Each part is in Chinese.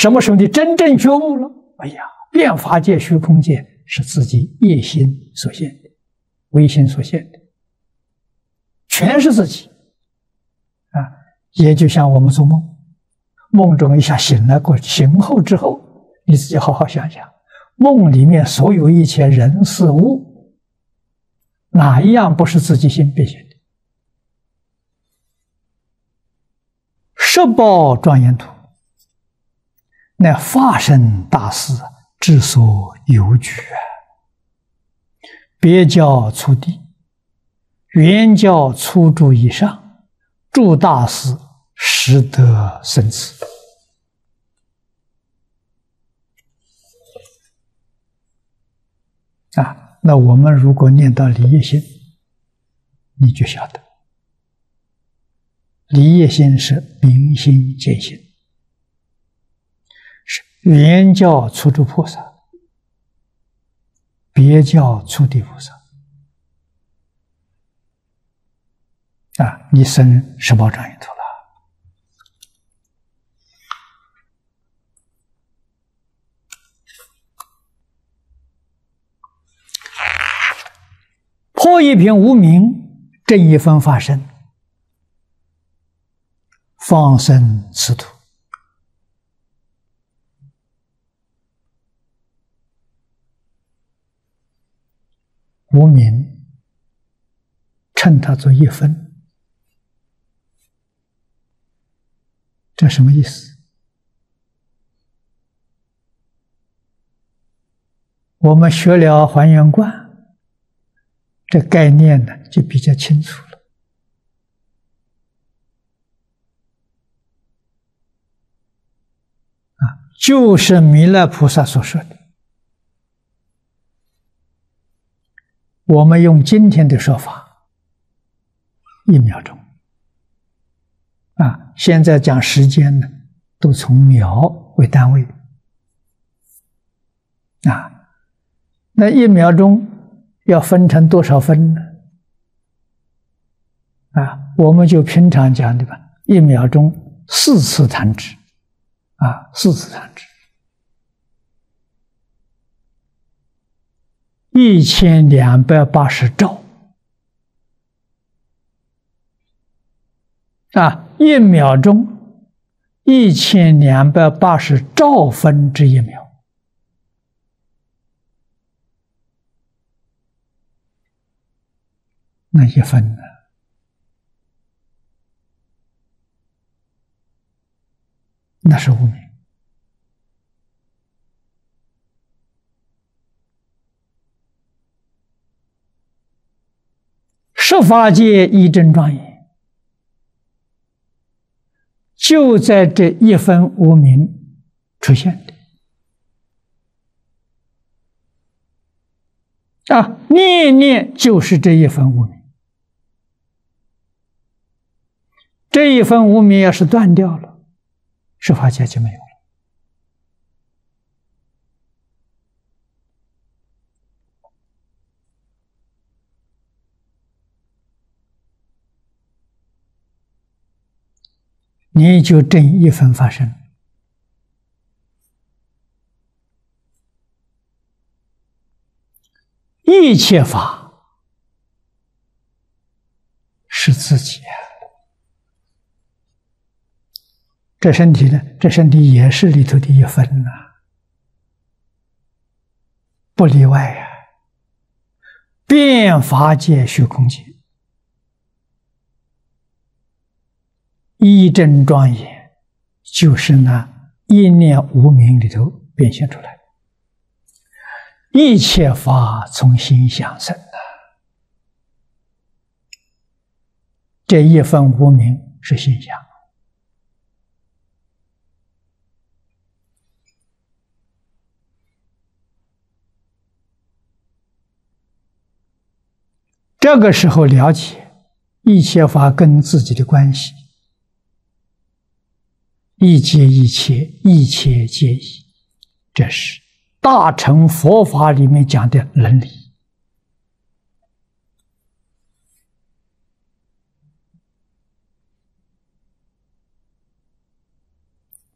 什么时候你真正觉悟了？哎呀，变法界、虚空界是自己业心所现的，唯心所现的，全是自己啊！也就像我们做梦，梦中一下醒来过，醒后之后，你自己好好想想，梦里面所有一切人事物，哪一样不是自己心变现的？十报庄严土。 乃化身大士之所有举，别教初地，原教初住以上，住大士实得生此。啊，那我们如果念到离业心，你就晓得，离业心是明心见性。 原教初住菩萨，别教初地菩萨啊！你生十报庄严土了，破一品无明，正一分法身，放生此土。 无明，趁它做一分，这什么意思？我们学了还原观，这概念呢就比较清楚了。啊，就是弥勒菩萨所说的。 我们用今天的说法，一秒钟啊！现在讲时间呢，都从秒为单位啊。那一秒钟要分成多少分呢？啊，我们就平常讲对吧？一秒钟4次弹指啊，4次弹指。 1280兆啊！一秒钟1280兆分之一秒那一分呢？那是无明。 十法界一真庄严，就在这一分无明出现的啊！念念就是这一分无明，这一分无明要是断掉了，十法界就没有了。你就证一分法身，一切法是自己啊。这身体呢？这身体也是里头的一分呐、啊，不例外呀、啊。遍法界、虚空界。 一真庄严，就是那一念无明里头变现出来的。一切法从心想生的，这一分无明是心想。这个时候了解一切法跟自己的关系。 一皆一切，一切皆一，这是大乘佛法里面讲的伦理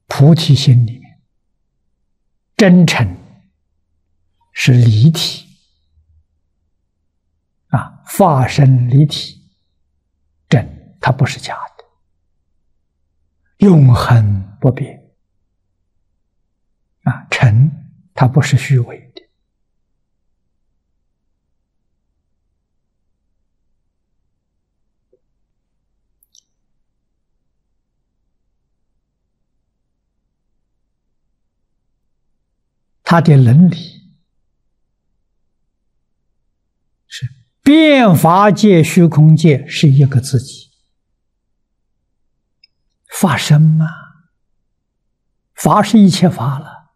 菩提心里面真诚是离体啊，法身离体真，它不是假的，永恒不变啊。诚它不是虚伪的。 他的伦理是变法界、虚空界是一个自己，法身嘛，法是一切法了，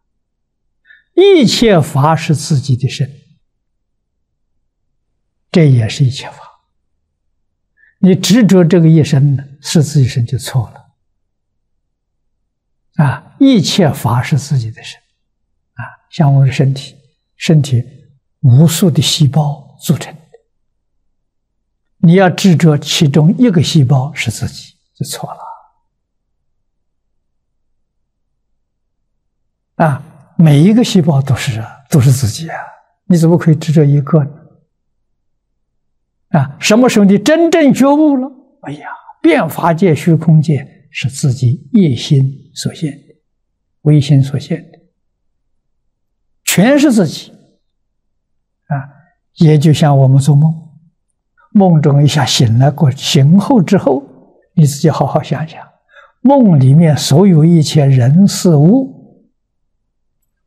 一切法是自己的身，这也是一切法。你执着这个一身呢，是自己身就错了啊！一切法是自己的身。 像我们的身体，身体无数的细胞组成的，你要执着其中一个细胞是自己，就错了。啊，每一个细胞都是自己啊，你怎么可以执着一个呢？啊，什么时候你真正觉悟了？哎呀，变法界、虚空界是自己一心所现的，唯心所现的。 全是自己啊！也就像我们做梦，梦中一下醒来过，醒后之后，你自己好好想想，梦里面所有一切人事物，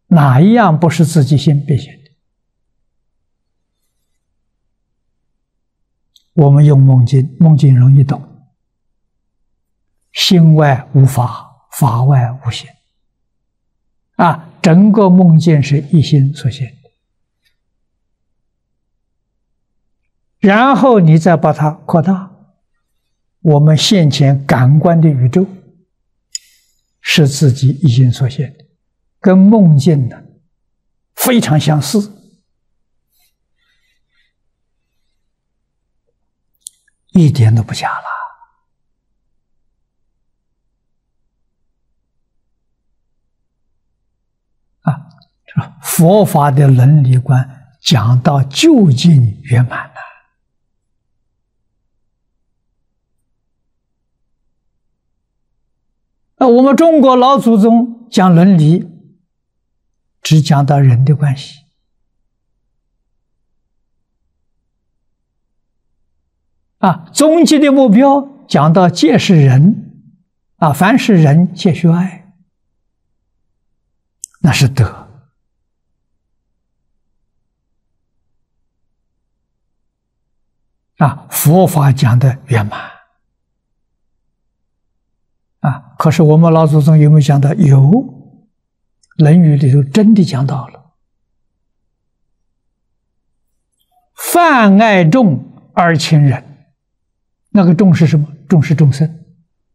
哪一样不是自己先变现的？我们用梦境，梦境容易懂，心外无法，法外无心啊。 整个梦境是一心所现的，然后你再把它扩大。我们现前感官的宇宙是自己一心所现的，跟梦境呢非常相似。一点都不假了。 佛法的伦理观讲到究竟圆满了，那我们中国老祖宗讲伦理，只讲到人的关系，啊，终极的目标讲到皆是人，啊，凡是人皆须爱，那是德。 啊，佛法讲的圆满啊，可是我们老祖宗有没有讲到？有，《论语》里头真的讲到了：“泛爱众而亲仁。”那个“众”是什么？“众”是众生，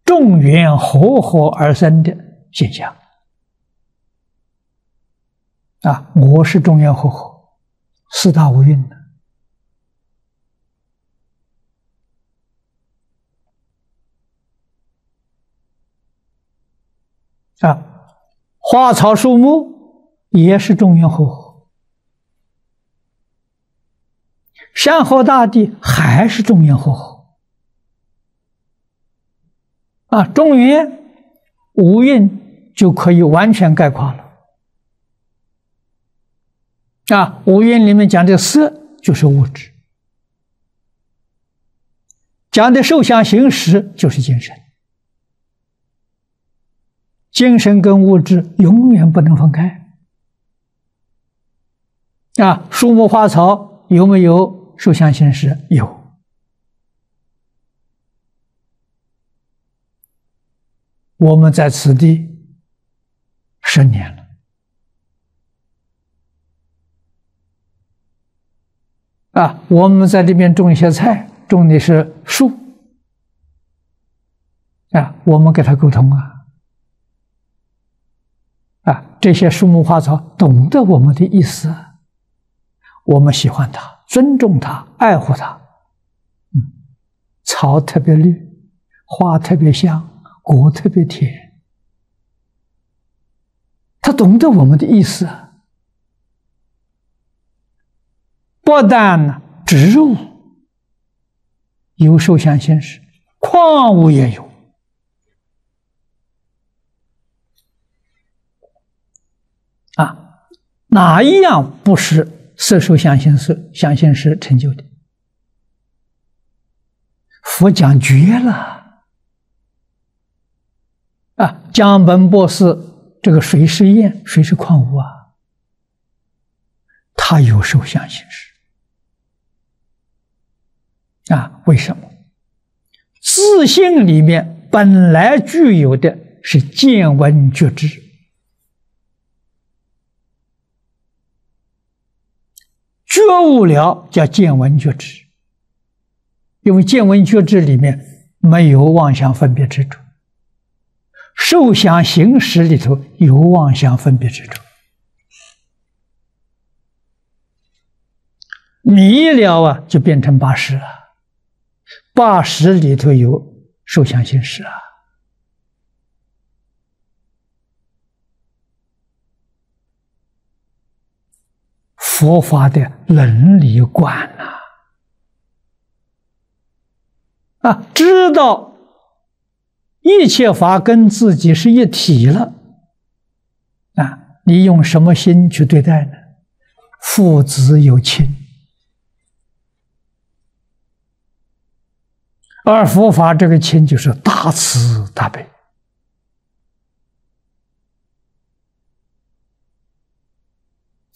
众缘和合而生的现象。啊，我是众缘和合，四大无蕴的。 啊，花草树木也是众缘和合，山河大地还是众缘和合。啊，众缘无蕴就可以完全概括了。啊，无蕴里面讲的色就是物质，讲的受想行识就是精神。 精神跟物质永远不能分开啊！树木花草有没有受想行识？有我们在此地10年了啊！我们在这边种一些菜，种的是树啊，我们给他沟通啊。 啊，这些树木花草懂得我们的意思，我们喜欢它，尊重它，爱护它。嗯，草特别绿，花特别香，果特别甜，他懂得我们的意思，不但植入有受想行识，矿物也有。 哪一样不是色受想行识成就的？佛讲绝了啊！江本博士这个水实验，水是矿物啊，他有受想行识啊？为什么？自性里面本来具有的是见闻觉知。 觉悟了叫见闻觉知，因为见闻觉知里面没有妄想分别执着，受想行识里头有妄想分别执着，迷了啊就变成八识了，八识里头有受想行识啊，佛法的。 伦理观呐，啊，知道一切法跟自己是一体了，啊，你用什么心去对待呢？父子有亲，而佛法这个亲就是大慈大悲。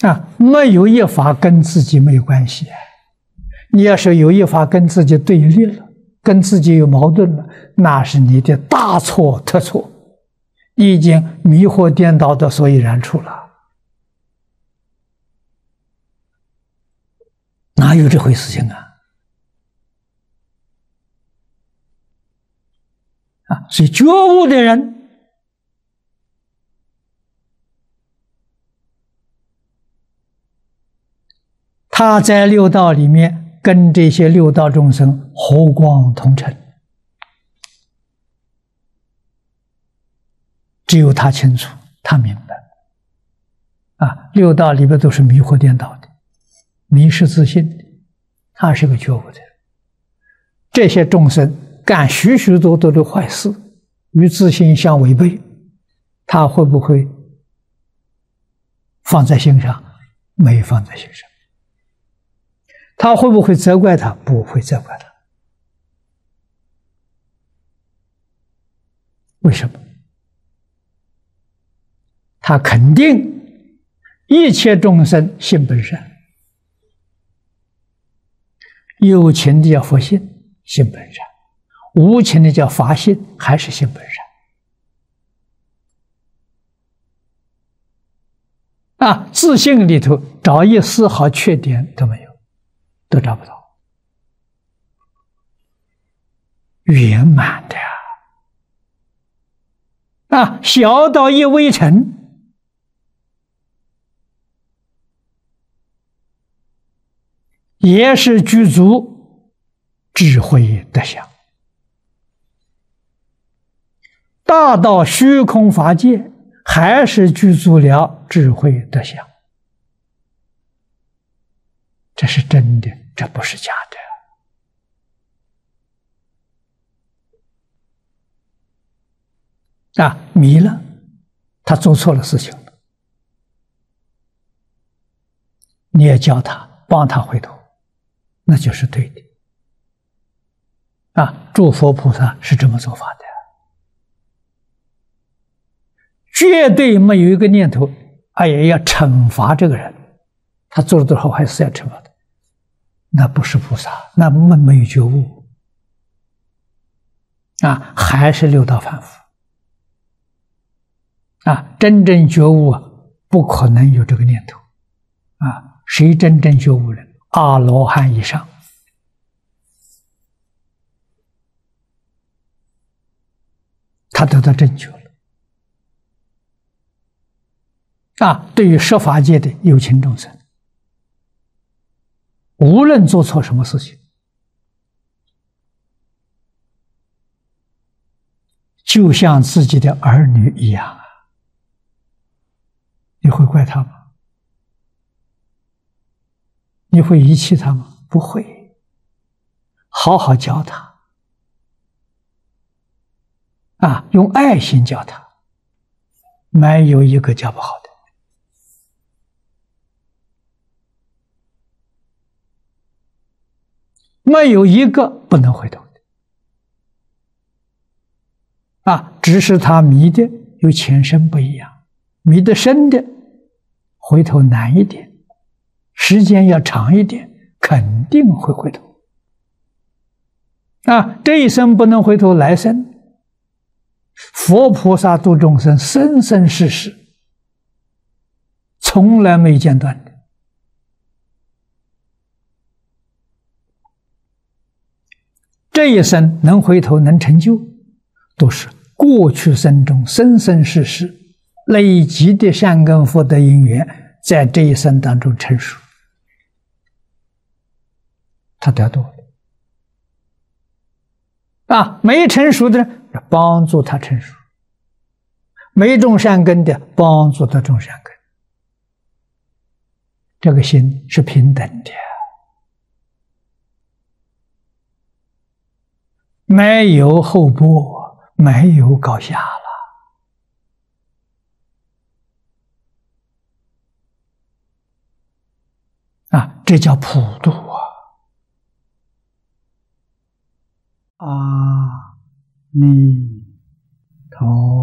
啊，没有一法跟自己没有关系。你要是有一法跟自己对立了，跟自己有矛盾了，那是你的大错特错，你已经迷惑颠倒的所以然处了。哪有这回事情啊？啊，所以觉悟的人。 他在六道里面跟这些六道众生和光同尘，只有他清楚，他明白。啊，六道里边都是迷惑颠倒的，迷失自信的，他是个觉悟的。这些众生干许许多多的坏事，与自信相违背，他会不会放在心上？没放在心上。 他会不会责怪他？不会责怪他。为什么？他肯定一切众生性本善，有情的叫佛性，性本善；无情的叫法性，还是性本善。啊，自性里头找一丝毫缺点都没有。 都找不到圆满的呀！啊，小到一微尘，也是具足智慧德相；大到虚空法界，还是具足了智慧德相。 这是真的，这不是假的啊！迷了，他做错了事情了，你也教他，帮他回头，那就是对的啊！诸佛菩萨是这么做法的，绝对没有一个念头，哎呀，要惩罚这个人，他做了多少坏事要惩罚他。 那不是菩萨，那没有觉悟啊，还是六道凡夫啊！真正觉悟啊，不可能有这个念头啊！谁真正觉悟了？阿罗汉以上他得到正觉了啊！对于十法界的有情众生。 无论做错什么事情，就像自己的儿女一样啊，会怪他吗？你会遗弃他吗？不会，好好教他，啊，用爱心教他，没有一个教不好的。 没有一个不能回头的啊！只是他迷的与前生不一样，迷得深的回头难一点，时间要长一点，肯定会回头啊！这一生不能回头，来生佛菩萨度众生，生生世世从来没间断的。 这一生能回头能成就，都是过去生中生生世世累积的善根福德因缘，在这一生当中成熟，他得到了。啊，没成熟的人帮助他成熟，没种善根的帮助他种善根，这个心是平等的。 没有厚薄，没有高下了。啊，这叫普度啊！阿弥陀佛。